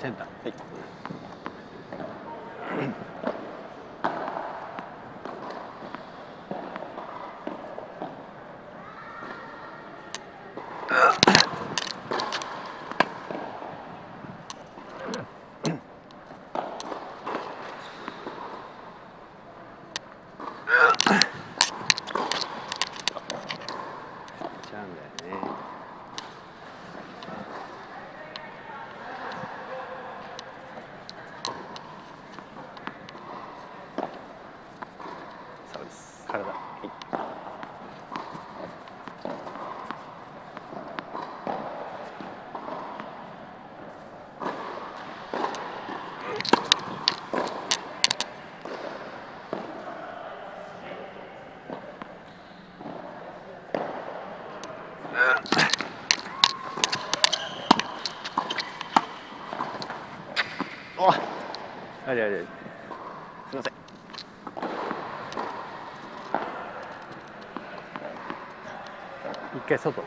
センター。はい。あれあれ。すみません。一回外。はい。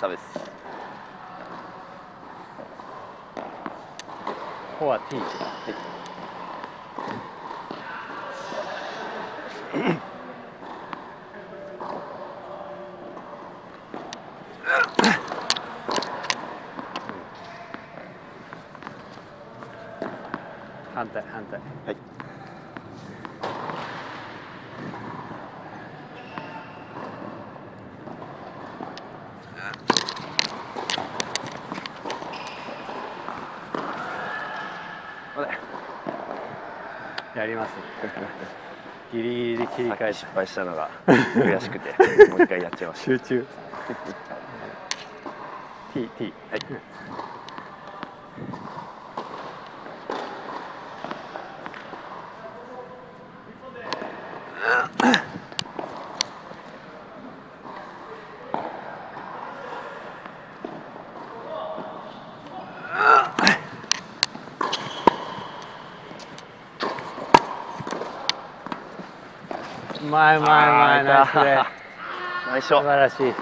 サービス。フォアティー。はい。反対反対。はい。やりますね。ギリギリで切り替えて失敗したのが悔しくてもう一回やっちゃいました。集中。T はい。前ナイスプレー。素晴らしい。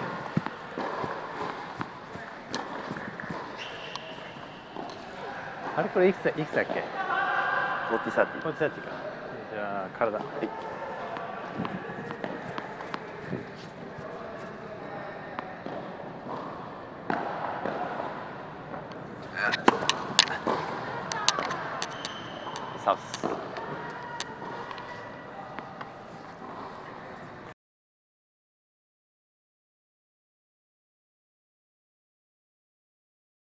あれこれいくつだっけ？4030。4030か。じゃあ体。はい。サービス。